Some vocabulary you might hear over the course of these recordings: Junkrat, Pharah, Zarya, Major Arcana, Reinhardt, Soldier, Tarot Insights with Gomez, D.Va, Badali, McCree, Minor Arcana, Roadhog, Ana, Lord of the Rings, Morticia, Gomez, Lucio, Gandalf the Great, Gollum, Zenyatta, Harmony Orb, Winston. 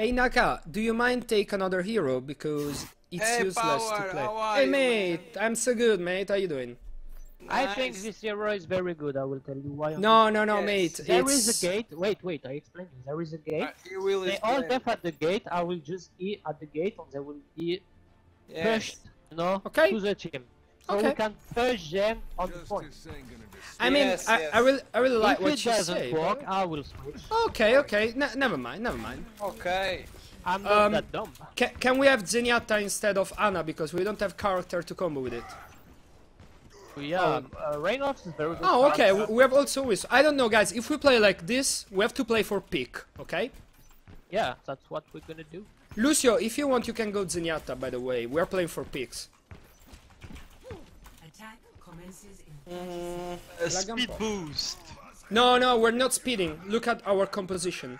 Hey Naka, do you mind take another hero, because it's useless to play. Hey mate, I'm so good mate, how you doing? Nice. I think this hero is very good, I will tell you why. No, mate. There is a gate, wait, I explained you, there is a gate, they all death at the gate, I will just E at the gate and they will be pushed, you know, to the team. So we can push them on the point. I mean, I really like what you say. If it doesn't work, I will switch. Okay, never mind. Okay. I'm not that dumb. Can we have Zenyatta instead of Ana, because we don't have character to combo with it? Yeah, Reinhardt is very good. Oh, okay, we have also... I don't know, guys, if we play like this, we have to play for pick, okay? Yeah, that's what we're gonna do. Lucio, if you want, you can go Zenyatta, by the way. We are playing for picks. Speed boost. No, we're not speeding. Look at our composition.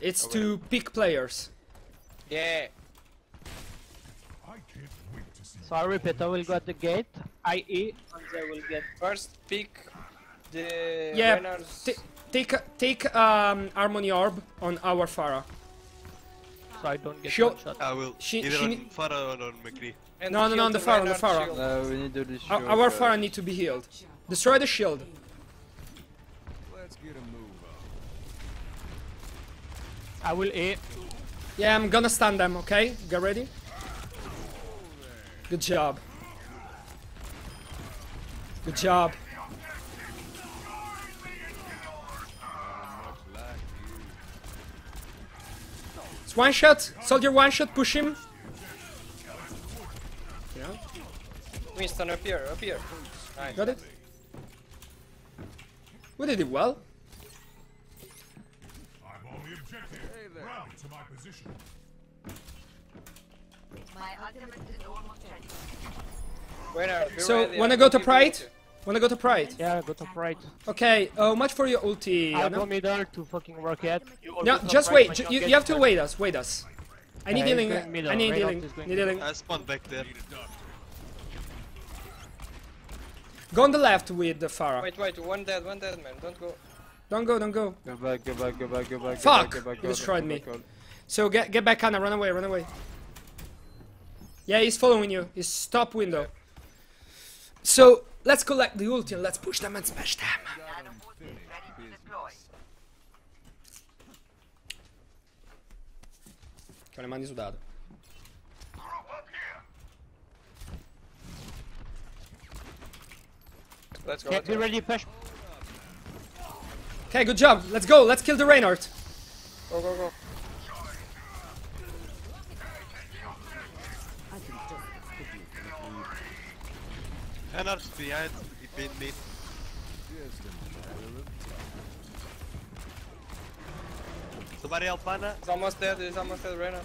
It's to pick players. Yeah. So I repeat, I will go at the gate, i.e. and they will get first pick the winners. Take Harmony Orb on our Pharah. So I don't get one shot. I will. Either on Pharah or on McCree. No, on the Pharah, we need to destroy our Pharah need to be healed. Destroy the shield. Let's get a move on. I will A. Yeah, I'm gonna stun them, okay? Get ready. Good job. Good job. It's one shot. Soldier one shot, push him. Yeah. Winston, up here. Nice. Got it. We did it well. I'm on the objective. Round to my position. My ultimate is almost ready. So, wanna go to Pride? Yeah, go to Pride. Okay, much for your ulti. I'll go middle to fucking rocket. No, just wait. You have to wait us. I need healing. I need healing. I spawned back there. Go on the left with the Pharah. Wait, one dead man, don't go. Don't go. Go back. Fuck! You destroyed me. So get back, Ana, run away. Yeah, he's following you. He's top window. So let's collect the ulti and let's push them and smash them. Com le mani sul dado. Let's go. Get ready, push. Okay, good job. Let's go. Let's kill the Reinhardt. Go. Reinhardt's behind, he pinned me. Somebody help Ana. He's almost dead, Reinhardt.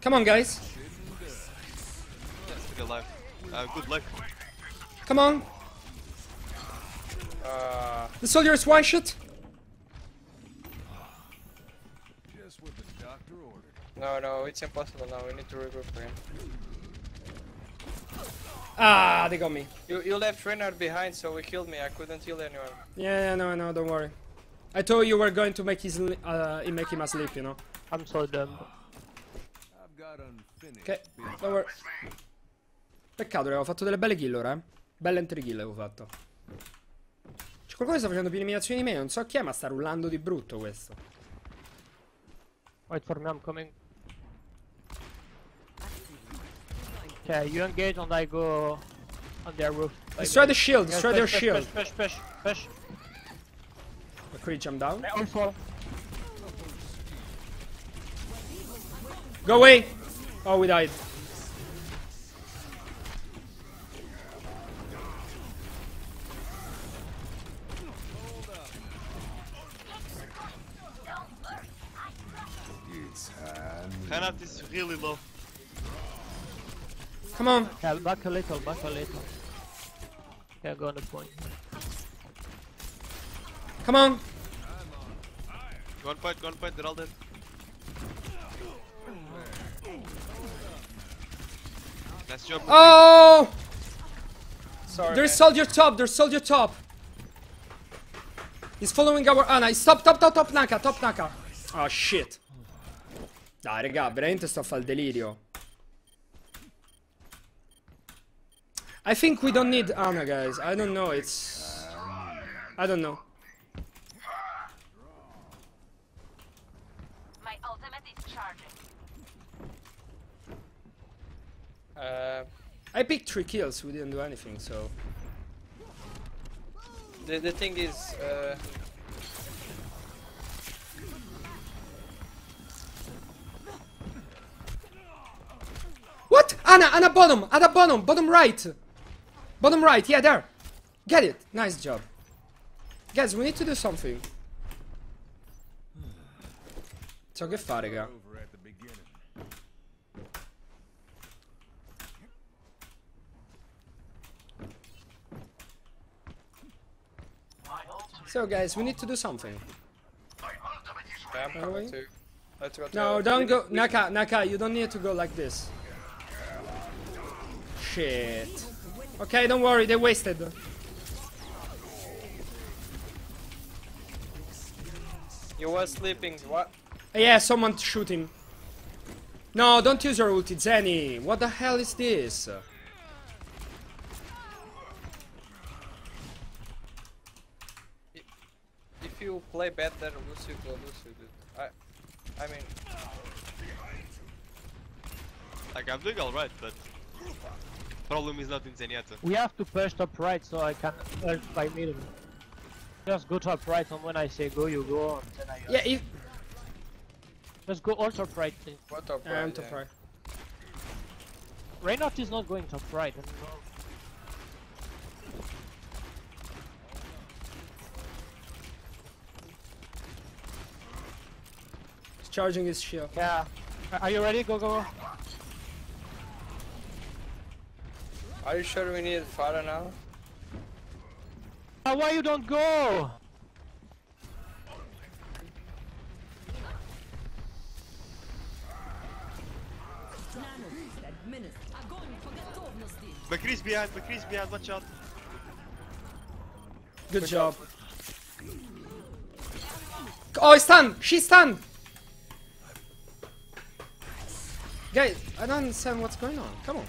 Come on, guys. Good luck. Come on. The soldier is one shot. Just what the doctor ordered. No, it's impossible now, we need to regroup for him. Ah, they got me. You left Reinhardt behind, so he killed me, I couldn't heal anyone. Yeah, no, don't worry. I told you were going to make him asleep, you know. I'm so dumb. Ok, don't worry. Peccato, avevo fatto delle belle kill ora, eh. Belle entry kill avevo fatto. C'è qualcosa che sta facendo più eliminazioni di me, non so chi è, ma sta rullando di brutto questo. Wait for me, I'm coming. Okay, you engage and I go on their roof. Destroy the shield, destroy their shield. Push. McCree jump down. They all fall. Go away! Oh, we died. Reinhardt is really low. Come on. Yeah, back a little. Yeah, go on the point. Come on. Go on point, they're all dead. Let's jump. Oh! Sorry. There's soldier top. There's soldier top. He's following our Ana. He's top Naka. Top Naka. Oh shit. Dai raga, veramente sto a fare il delirio. I think we don't need Ana, guys. I don't know. It's... I don't know. My ultimate is charging. I picked 3 kills. We didn't do anything, so... The thing is... What? Ana bottom! Ana bottom! Bottom right! Bottom right, yeah, there! Get it! Nice job. Guys, we need to do something. So che fare, raga? So guys, we need to do something. No, don't go... Naka, you don't need to go like this. Shit. Okay, don't worry, they wasted. You were sleeping, what? Yeah, someone shoot him. No, don't use your ulti, Zenny. What the hell is this? If you play better, Lucio will lose you. I mean... Like, I'm doing alright, but... Problem is not in Zenyatta. We have to push top right so I can push by middle. Just go top right and when I say go, you go and then I... Yeah, if... Just go all top right, please. What top right? I'm top right. Reinhardt is not going top right. He's charging his shield. Yeah. Are you ready? Go. Are you sure we need Pharah now? Why you don't go? McCree's behind, watch out. Good job. Oh, he's stunned! She's stunned! Guys, I don't understand what's going on. Come on.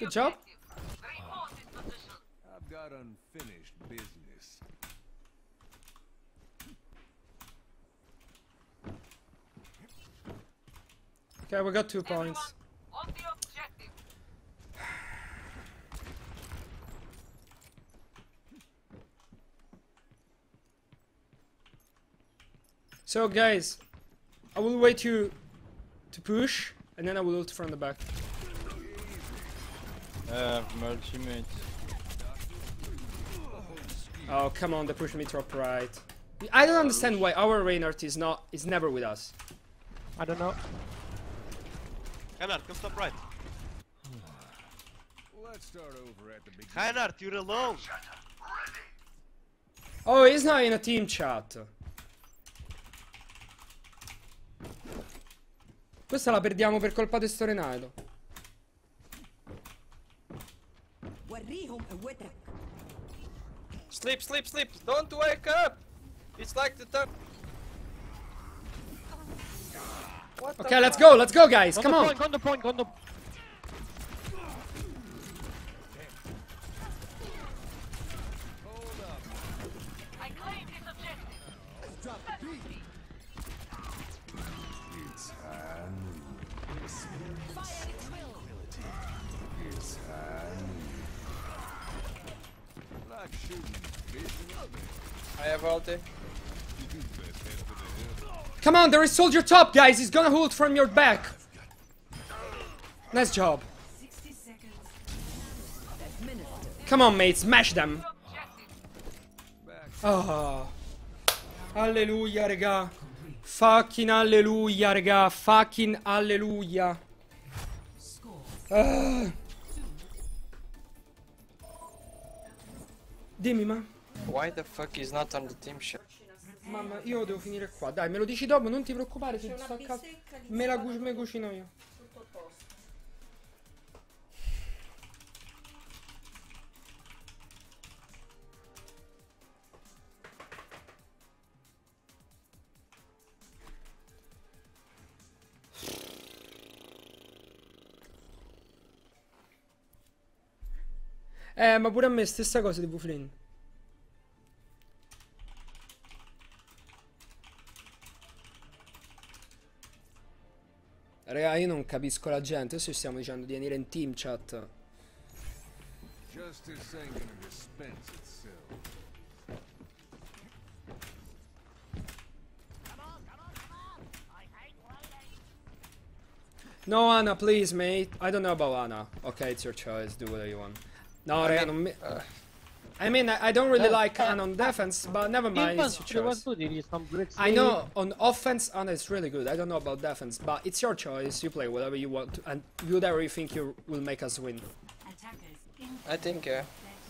Good job. I've got unfinished business. Okay, we got 2 points. Everyone, on the objective. So guys, I will wait you to push and then I will ult from the back. Multimate. Oh come on, they pushed me top right. I don't understand why our Reinhardt is never with us. I don't know. Reinhardt, come top right. Let's start over at the beginning. Reinhardt, you're alone. Oh, he's not in a team chat. Questa la perdiamo per colpa di sto Renato. Sleep! Don't wake up! It's like the top. Okay, let's go, guys! Come on! Go on the point! Hold up. I claim this objective! Drop the beat! It's hand. Fire its will! It's hand. I have ulti. Come on, there is soldier top, guys. He's gonna hold from your back. Nice job. Come on, mate. Smash them. Oh. Alleluia, raga. Fucking alleluia, raga. Fucking alleluia. Dimmi, ma. Why the fuck is not on the team shot? Mamma, io devo finire qua. Dai, me lo dici dopo, non ti preoccupare. Se non sta a casa, me la cucino io. Ma pure a me stessa cosa di Bufflin. Raga, io non capisco la gente, se stiamo dicendo di venire in team chat. No, Ana, please, mate. I don't know about Ana. Okay, it's your choice. Do whatever you want. No, raga, non mi... I mean, I don't really like Ana on defense, but never mind, it's your choice. I know, on offense, Ana is really good. I don't know about defense, but it's your choice. You play whatever you want, and whatever you think you will make us win. I think, yeah.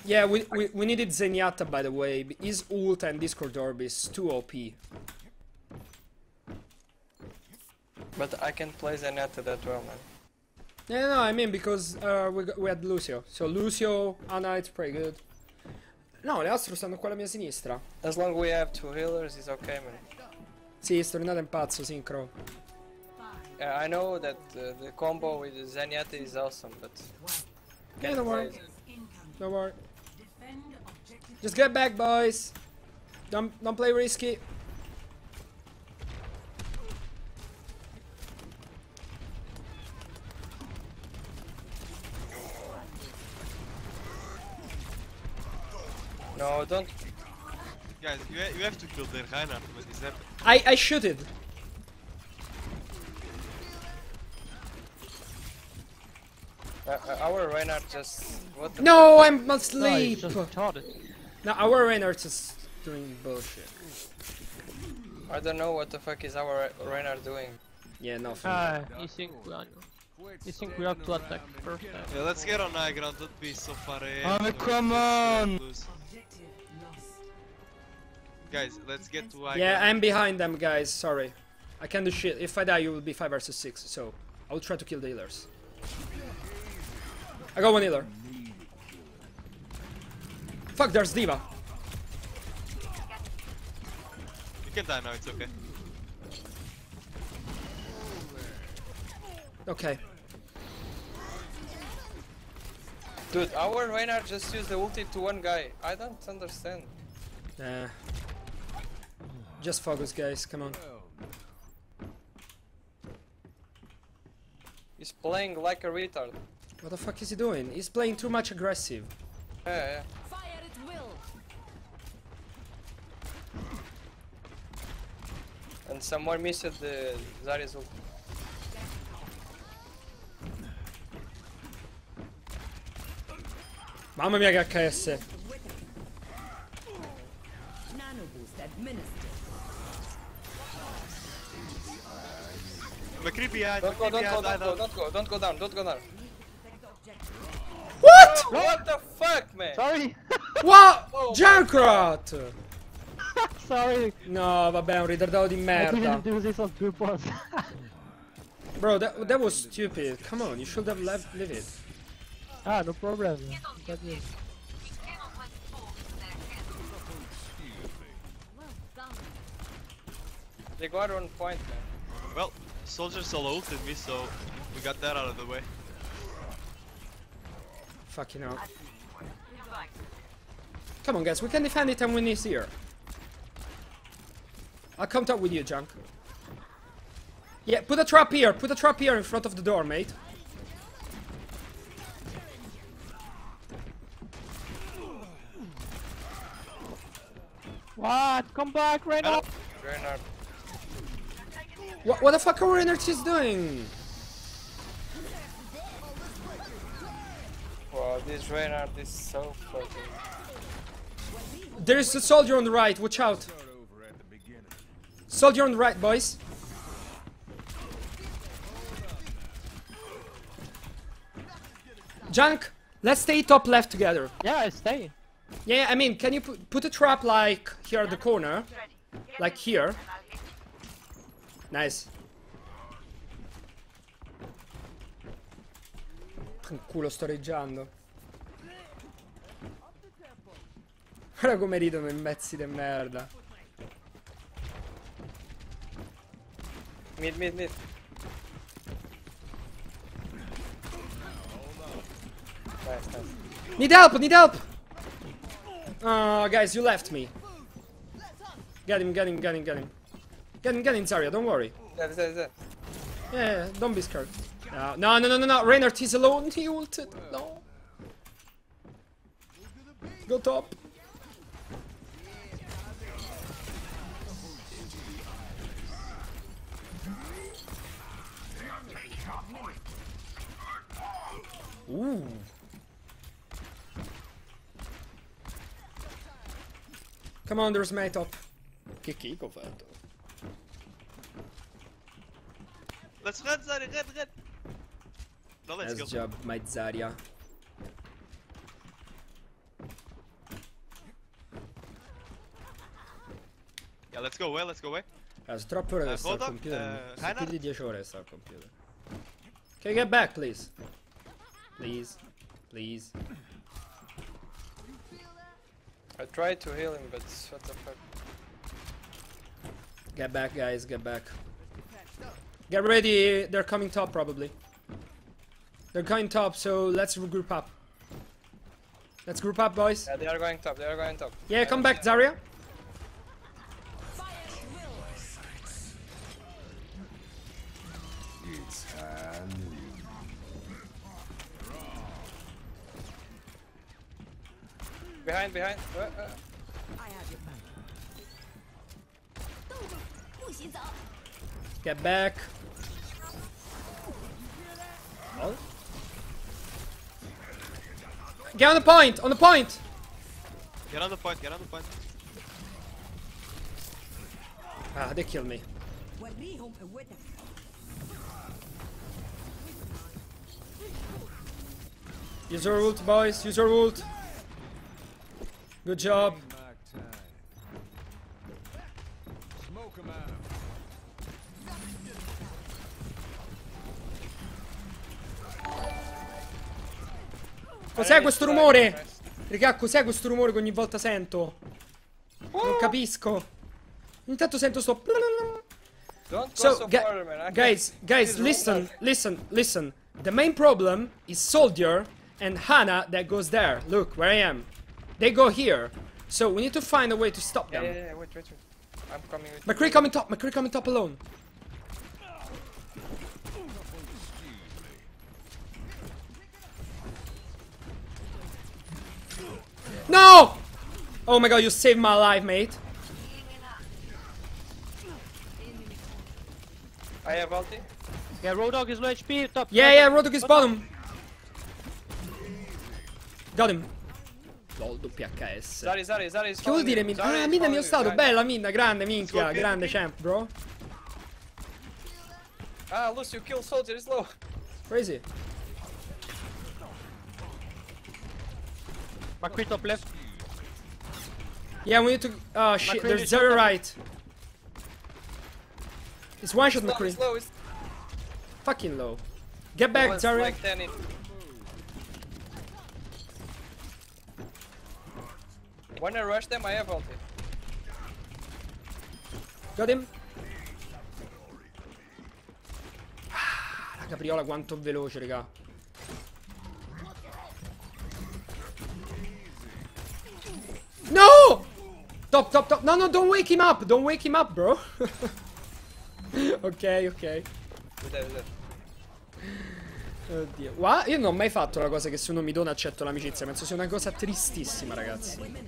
Yeah, we needed Zenyatta, by the way. His ult and Discord Orb is too OP. But I can play Zenyatta that well, man. Yeah, no, I mean, because we had Lucio. So Lucio, Ana, it's pretty good. No, le astro stanno qua alla mia sinistra. As long as we have two healers, it's okay, man. Sì, sto tornato in pazzo, Synchro. I know that the combo with Zenyatta is awesome, but... Yeah, don't worry. Don't worry. Just get back, boys. Don't play risky. No, don't. Guys, you have to kill the Reinhardt with his weapon. I shoot it. Our Reinhardt just. What the no, I'm not asleep. No, our Reinhardt is doing bullshit. I don't know what the fuck is our Reinhardt doing. Yeah, nothing. You think we have to attack first? Yeah, let's get on high ground, don't be so far ahead. Oh, come on! Guys, let's get to high ground. Yeah, I'm behind them, guys, sorry. I can't do shit. If I die, you will be 5 versus 6, so I'll try to kill the healers. I got one healer. Fuck, there's D.Va. You can die now, it's okay. Okay. Dude, our Reinhardt just used the ulti to one guy. I don't understand. Nah. Just focus, guys. Come on. He's playing like a retard. What the fuck is he doing? He's playing too much aggressive. Yeah, yeah. And someone missed the Zarya's ult. Mamma mia che HS. McCree behind, don't go down. What? What the fuck, man? Sorry. What? Oh, Junkrat! Sorry. No, vabbè, un ritardato di merda. Bro, that was stupid. Come on, you should have left it. Ah, no problem. They got 1 point, man. Well, Soldier solo ulted me, so we got that out of the way. Fucking hell. Come on, guys, we can defend it and win this here. I'll come talk with you, Junk. Yeah, put a trap here in front of the door, mate. What? Come back, Reinhardt! What the fuck are Reinhardt is doing? Wow, this Reinhardt is so fucking... There is a soldier on the right, watch out! Soldier on the right, boys! Junk, let's stay top left together. Yeah, I stay. Yeah, I mean, can you put a trap like here at the corner? Like here. Nice. Un culo storeggiando. Guarda come ridono I mezzi di merda. Mid. Nice. Need help! Need help! Oh, guys, you left me. Get him, get him, get him, get him. Get in, Zarya, don't worry. Yeah, don't be scared. No, no, no, no, no, Reinhardt is alone, he ulted. No. Go top. Ooh. Come on, there's my top. Let's run, Zarya, run, run. No, let's go. Nice job, my Zarya. Yeah, let's go away, let's go away. Troppo ore sta al computer. Più di 10 ore sta al computer. Can you get back, please? Please, please. I tried to heal him, but what the fuck? Get back, guys, get back. Get ready, they're coming top probably. They're going top, so let's regroup up. Let's group up, boys. Yeah, they are going top, they are going top. Yeah, come back, Zarya. Behind, behind. Get back. Oh. Get on the point! On the point! Get on the point, get on the point. Ah, they killed me. Use your ult, boys, use your ult. Good job. Cos'è questo rumore? Raga, cos'è questo rumore che ogni volta sento? Non capisco. Intanto sento sto. So, guys, listen. The main problem is Soldier and Ana that goes there. Look where I am. They go here, so we need to find a way to stop them. Yeah, wait. I'm coming with McCree coming top, McCree coming top alone. No! Oh my god, you saved my life, mate. I have ulti. Yeah, Roadhog is low HP, top. Yeah, Roadhog is bottom. Got him. Lol, WHS. Zarya, che vuol dire Minna? Ah, Minna è mio stato, bella Minna, grande minchia, grande champ, bro. Ah, Lucio, kill Soldier, is low. Crazy. McCree top left. Yeah, we need to... Oh shit, there's Zarya right. It's one shot McCree. It's fucking low. Get back, Zarya. When I rush them, I have ulti. Got him. Ah, la capriola quanto veloce, raga. No! Top. No, don't wake him up. Don't wake him up, bro. Ok. Oddio. Wow, io non ho mai fatto la cosa che se uno mi dona accetto l'amicizia. Penso sia una cosa tristissima, ragazzi.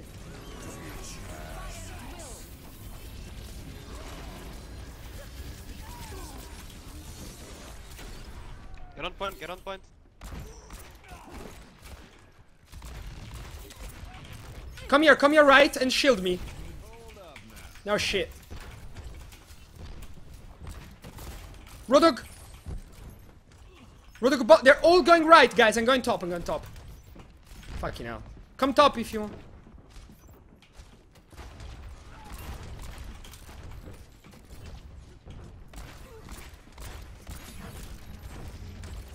Get on point. Come here right and shield me. No shit. Roadhog, but they're all going right, guys. I'm going top. Fucking hell. Come top if you want.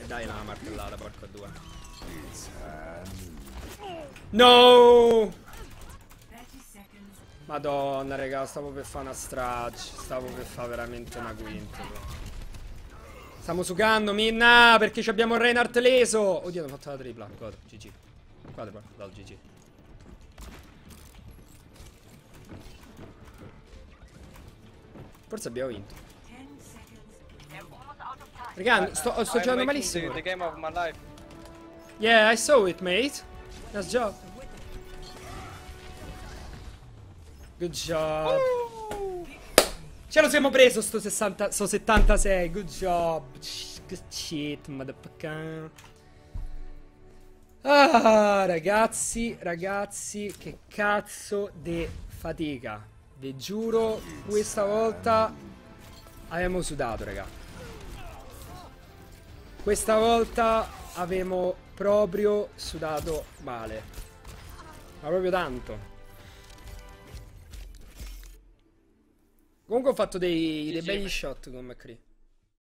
Dai la martellata, porco due. No! Madonna, raga, stavo per fare una strage. Stavo per fare veramente una quinta. Stiamo sugando, Minna, perché abbiamo Reinhardt leso. Oddio, hanno fatto la tripla. God, GG. Vale, bro. Well, GG. Forse abbiamo vinto. Raga, sto giocando malissimo. The game of my life. Yeah, I saw it, mate. Nice job. Good job. Ce lo siamo preso sto 60, sto 76. Good job. Good shit, motherfucker. Ah, ragazzi, che cazzo di fatica. Vi giuro, questa volta abbiamo sudato, raga. Questa volta abbiamo proprio sudato male. Ma proprio tanto. Comunque ho fatto dei begli shot con McCree.